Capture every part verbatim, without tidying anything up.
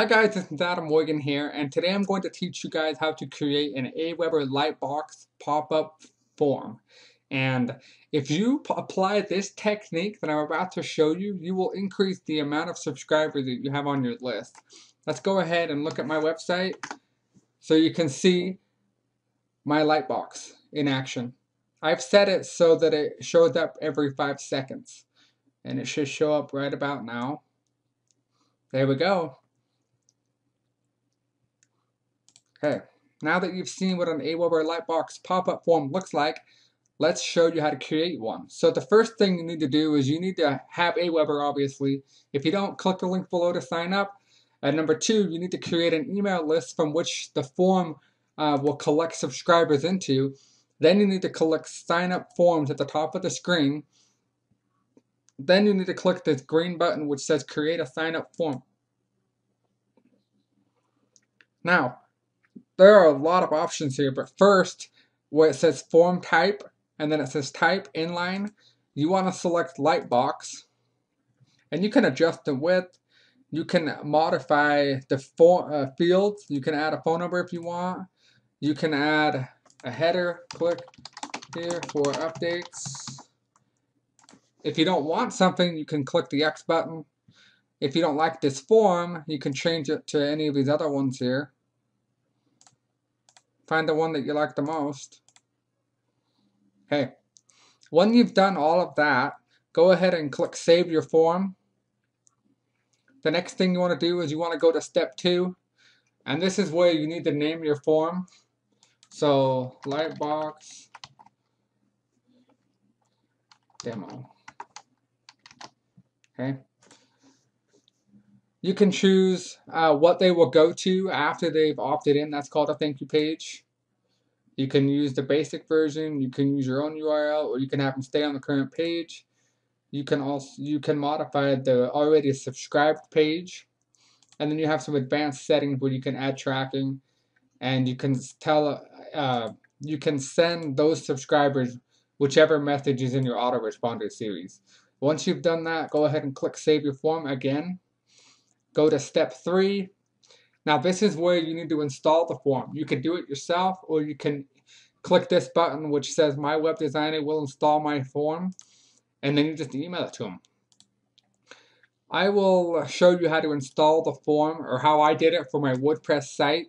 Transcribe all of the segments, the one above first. Hi guys, this is Adam Morgan here, and today I'm going to teach you guys how to create an AWeber Lightbox pop-up form. And if you apply this technique that I'm about to show you, you will increase the amount of subscribers that you have on your list. Let's go ahead and look at my website so you can see my Lightbox in action. I've set it so that it shows up every five seconds, and it should show up right about now. There we go. Okay, now that you've seen what an AWeber Lightbox pop-up form looks like, let's show you how to create one. So the first thing you need to do is you need to have AWeber, obviously. If you don't, click the link below to sign up. And number two, you need to create an email list from which the form uh, will collect subscribers into. Then you need to collect sign-up forms at the top of the screen. Then you need to click this green button which says create a sign-up form. Now, there are a lot of options here, but first, where it says form type, and then it says type inline, you want to select Lightbox, and you can adjust the width, you can modify the form, uh, fields, you can add a phone number if you want, you can add a header, click here for updates. If you don't want something, you can click the X button. If you don't like this form, you can change it to any of these other ones here. Find the one that you like the most. Okay, when you've done all of that, go ahead and click save your form. The next thing you want to do is you want to go to step two, and this is where you need to name your form. So Lightbox demo. Okay, you can choose uh, what they will go to after they've opted in. That's called a thank you page. You can use the basic version, you can use your own U R L, or you can have them stay on the current page. You can also you can modify the already subscribed page. And then you have some advanced settings where you can add tracking, and you can tell uh, you can send those subscribers whichever message is in your autoresponder series. Once you've done that, go ahead and click save your form again. Go to step three. Now this is where you need to install the form. You can do it yourself, or you can click this button which says my web designer will install my form, and then you just email it to them. I will show you how to install the form, or how I did it for my WordPress site,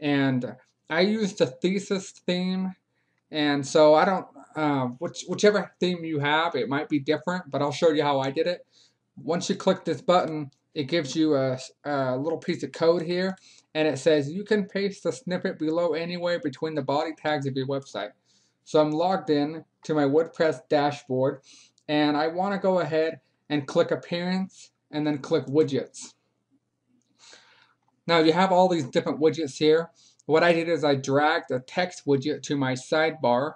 and I used the thesis theme, and so I don't, uh, which, whichever theme you have, it might be different, but I'll show you how I did it. Once you click this button, it gives you a, a little piece of code here, and it says you can paste the snippet below anywhere between the body tags of your website. So I'm logged in to my WordPress dashboard, and I want to go ahead and click Appearance and then click Widgets. Now you have all these different widgets here. What I did is I dragged a text widget to my sidebar.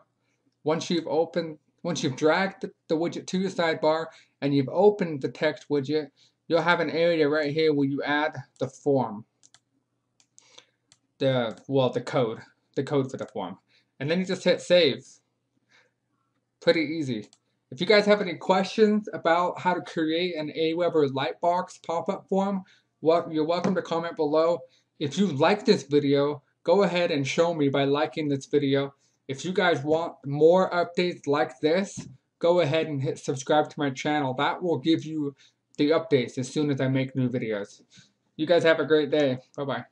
Once you've opened, once you've dragged the, the widget to your sidebar and you've opened the text widget, you'll have an area right here where you add the form, the well, the code, the code for the form, and then you just hit save. Pretty easy. If you guys have any questions about how to create an AWeber Lightbox pop-up form, well, you're welcome to comment below. If you like this video, go ahead and show me by liking this video. If you guys want more updates like this, go ahead and hit subscribe to my channel. That will give you the updates as soon as I make new videos. You guys have a great day. Bye-bye.